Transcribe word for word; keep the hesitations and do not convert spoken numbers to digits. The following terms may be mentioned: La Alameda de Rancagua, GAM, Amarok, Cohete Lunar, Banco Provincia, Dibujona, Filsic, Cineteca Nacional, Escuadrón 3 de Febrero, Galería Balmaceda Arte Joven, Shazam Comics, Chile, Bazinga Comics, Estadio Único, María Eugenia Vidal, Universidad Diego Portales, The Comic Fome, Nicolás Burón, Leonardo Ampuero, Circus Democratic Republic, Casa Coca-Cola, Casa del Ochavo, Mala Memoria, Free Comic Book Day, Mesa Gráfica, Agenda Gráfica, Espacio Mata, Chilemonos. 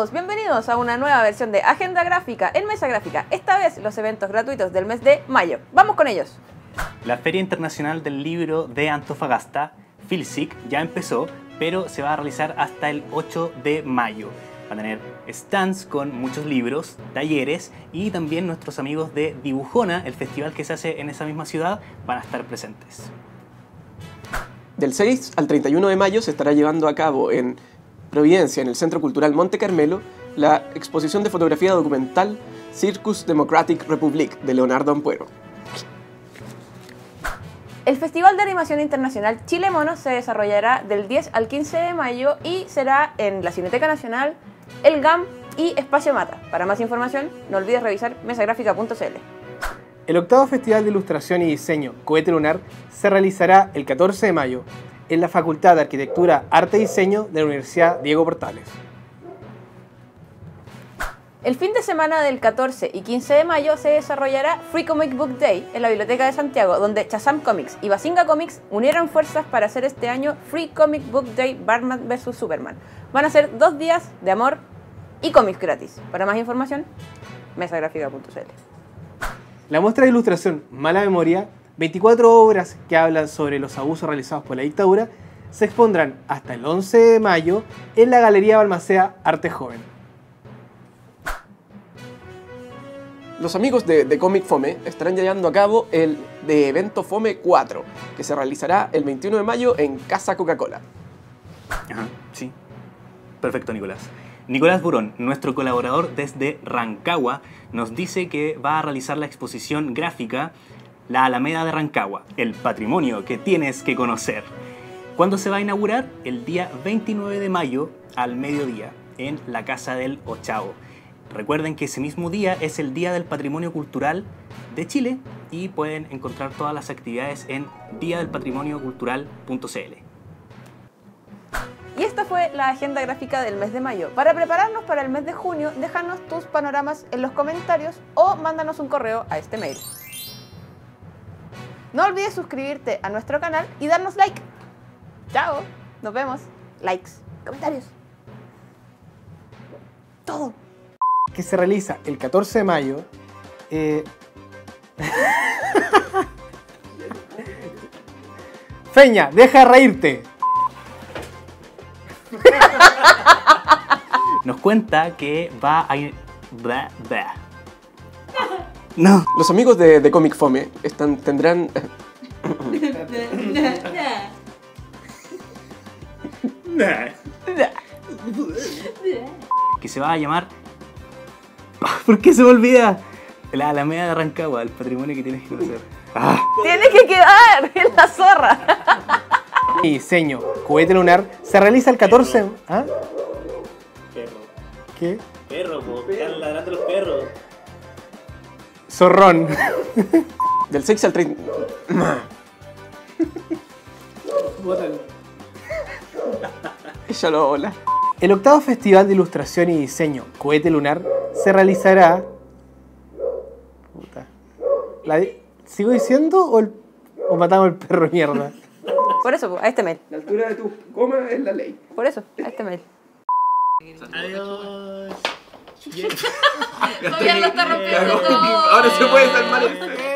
todos, bienvenidos a una nueva versión de Agenda Gráfica en Mesa Gráfica, esta vez los eventos gratuitos del mes de mayo. ¡Vamos con ellos! La Feria Internacional del Libro de Antofagasta, Filsic, ya empezó, pero se va a realizar hasta el ocho de mayo. Va a tener stands con muchos libros, talleres y también nuestros amigos de Dibujona, el festival que se hace en esa misma ciudad, van a estar presentes. Del seis al treinta y uno de mayo se estará llevando a cabo en Providencia, en el Centro Cultural Monte Carmelo, la exposición de fotografía documental Circus Democratic Republic, de Leonardo Ampuero. El Festival de Animación Internacional Chilemonos se desarrollará del diez al quince de mayo y será en la Cineteca Nacional, el GAM y Espacio Mata. Para más información, no olvides revisar mesagrafica punto cl. El octavo Festival de Ilustración y Diseño Cohete Lunar se realizará el catorce de mayo en la Facultad de Arquitectura, Arte y Diseño de la Universidad Diego Portales. El fin de semana del catorce y quince de mayo se desarrollará Free Comic Book Day en la Biblioteca de Santiago, donde Shazam Comics y Bazinga Comics unieron fuerzas para hacer este año Free Comic Book Day Batman versus. Superman. Van a ser dos días de amor y cómics gratis. Para más información, mesagrafica punto cl. La muestra de ilustración Mala Memoria, veinticuatro obras que hablan sobre los abusos realizados por la dictadura, se expondrán hasta el once de mayo en la Galería Balmaceda Arte Joven. Los amigos de The Comic Fome estarán llevando a cabo el de Evento Fome cuatro, que se realizará el veintiuno de mayo en Casa Coca-Cola. Ajá, sí. Perfecto, Nicolás. Nicolás Burón, nuestro colaborador desde Rancagua, nos dice que va a realizar la exposición gráfica La Alameda de Rancagua, el patrimonio que tienes que conocer. ¿Cuándo se va a inaugurar? El día veintinueve de mayo al mediodía en la Casa del Ochavo. Recuerden que ese mismo día es el Día del Patrimonio Cultural de Chile y pueden encontrar todas las actividades en dia del patrimonio cultural punto cl. Y esta fue la agenda gráfica del mes de mayo. Para prepararnos para el mes de junio, déjanos tus panoramas en los comentarios o mándanos un correo a este mail. No olvides suscribirte a nuestro canal y darnos like. ¡Chao! Nos vemos. Likes, comentarios. Todo. Que se realiza el catorce de mayo. Eh... Feña, deja de reírte. Nos cuenta que va a ir... Blah, blah. No. Los amigos de, de Comic Fome están, tendrán... que se va a llamar... ¿Por qué se me olvida? La Alameda de Rancagua, el patrimonio que tienes que conocer. ¡Ah! ¡Tienes que quedar en la zorra! Mi diseño Cohete Lunar se realiza el catorce... Perro. ¿Ah? Perro. ¿Qué? Perro, porque están ladrando los perros. Zorrón. Del seis al treinta... Bótalo. Ella lo hola. El octavo Festival de Ilustración y Diseño Cohete Lunar se realizará... Puta. ¿La di... ¿Sigo diciendo o, el... o matamos al perro mierda? Por eso, a este mail. La altura de tu coma es la ley. Por eso, a este mail. Adiós. Todavía lo está rompiendo todo. Ahora se puede estar mal.